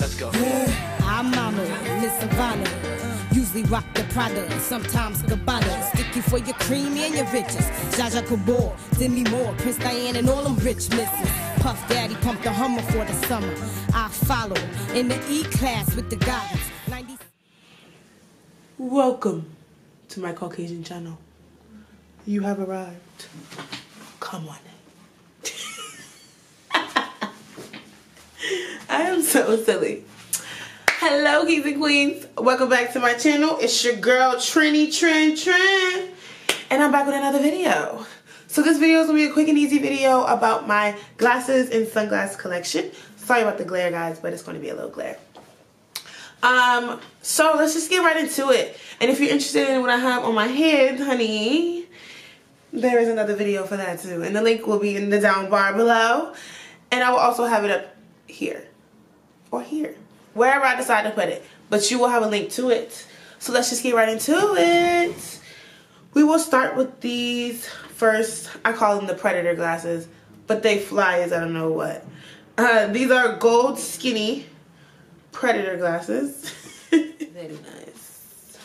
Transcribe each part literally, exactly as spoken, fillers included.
Let's go. Yeah. I'm Mama, Miss Savannah. Usually rock the Prada, sometimes Gabbana. Sticky for your cream and your riches. Jaja Kabor, Demi Moore, Prince Diane, and all them rich misses. Puff Daddy pumped the Hummer for the summer. I follow in the E-class with the guys. ninety Welcome to my Caucasian channel. You have arrived. Come on. I am so silly. Hello, kings and queens. Welcome back to my channel. It's your girl, Trini Trin Trin. And I'm back with another video. So this video is going to be a quick and easy video about my glasses and sunglass collection. Sorry about the glare, guys, but it's going to be a little glare. Um, so let's just get right into it. And if you're interested in what I have on my head, honey, there is another video for that too. And the link will be in the down bar below. And I will also have it up here. Or here, wherever I decide to put it, but you will have a link to it. So let's just get right into it. We will start with these first. I call them the Predator glasses, but they fly as I don't know what. Uh, these are gold skinny Predator glasses. Very nice.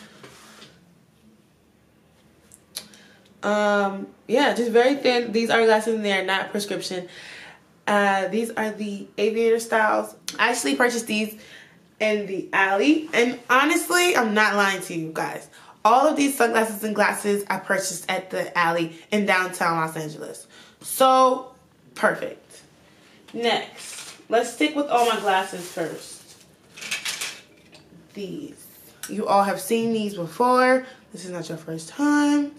Um, yeah, just very thin. These are glasses and they are not prescription. Uh, these are the aviator styles. I actually purchased these in the alley, and honestly, I'm not lying to you guys. All of these sunglasses and glasses I purchased at the alley in downtown Los Angeles. So perfect. Next, let's stick with all my glasses first. These. You all have seen these before. This is not your first time.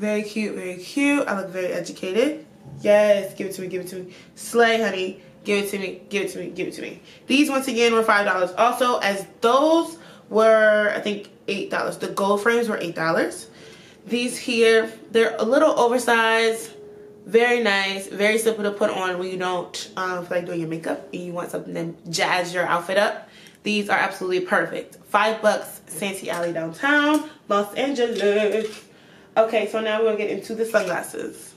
Very cute, very cute. I look very educated. Yes, give it to me, give it to me. Slay, honey. Give it to me, give it to me, give it to me. These, once again, were five dollars. Also, as those were, I think, eight dollars. The gold frames were eight dollars. These here, they're a little oversized. Very nice. Very simple to put on when you don't um, feel like doing your makeup and you want something to jazz your outfit up. These are absolutely perfect. Five bucks, Santee Alley, downtown, Los Angeles. Okay, so now we're going to get into the sunglasses.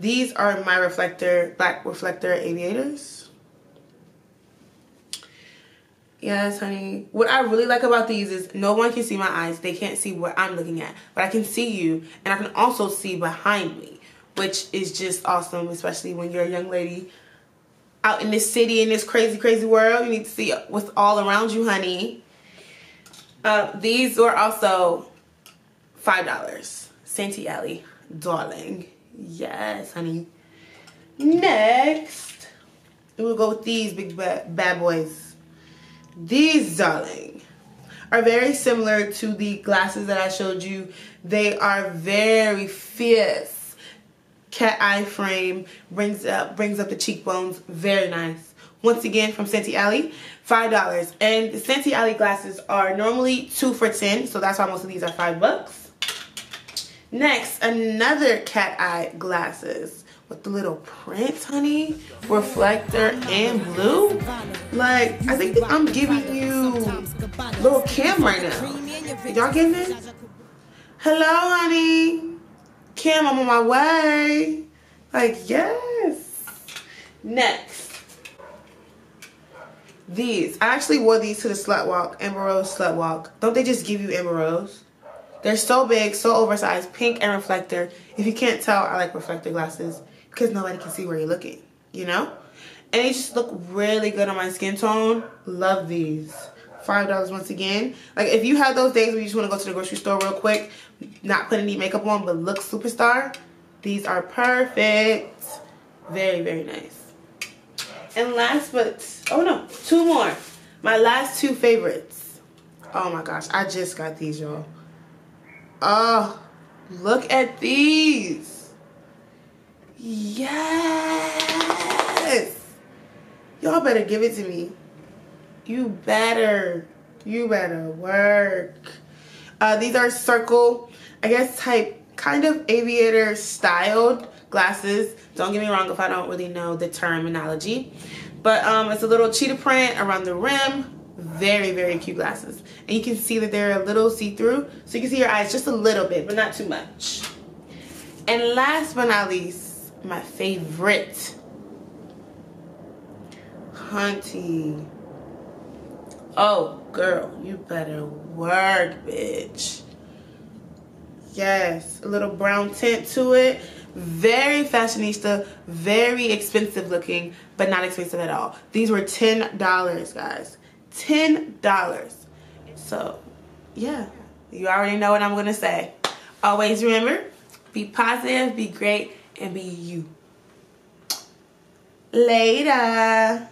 These are my reflector, black reflector aviators. Yes, honey. What I really like about these is no one can see my eyes. They can't see what I'm looking at. But I can see you, and I can also see behind me, which is just awesome, especially when you're a young lady out in this city, in this crazy, crazy world. You need to see what's all around you, honey. Uh, these were also five dollars. Santee Alley, darling. Yes, honey. Next, we'll go with these big bad, bad boys. These, darling, are very similar to the glasses that I showed you. They are very fierce. Cat eye frame, brings up, brings up the cheekbones. Very nice. Once again, from Santee Alley, five dollars. And the Santee Alley glasses are normally two for ten, so that's why most of these are five bucks. Next, another cat eye glasses with the little prints, honey, reflector, and blue. Like, I think I'm giving you little Kim right now. Y'all getting it? Hello, honey. Kim, I'm on my way. Like, yes. Next. These. I actually wore these to the slut walk, Emerald slut walk. Don't they just give you Emeralds? They're so big, so oversized, pink and reflector. If you can't tell, I like reflector glasses because nobody can see where you're looking, you know? And they just look really good on my skin tone. Love these. five dollars once again. Like, if you have those days where you just want to go to the grocery store real quick, not put any makeup on, but look superstar, these are perfect. Very, very nice. And last but, oh no, two more. My last two favorites. Oh my gosh, I just got these, y'all. Oh, look at these. Yes. Y'all better give it to me. You better. You better work. Uh, these are circle, I guess, type, kind of aviator styled glasses. Don't get me wrong if I don't really know the terminology. But um, it's a little cheetah print around the rim. Very, very cute glasses. And you can see that they're a little see-through. So you can see your eyes just a little bit, but not too much. And last but not least, my favorite. Hunty. Oh, girl, you better work, bitch. Yes, a little brown tint to it. Very fashionista, very expensive looking, but not expensive at all. These were ten dollars, guys. ten dollars. So, yeah, you already know what I'm going to say. Always remember, be positive, be great, and be you. Later.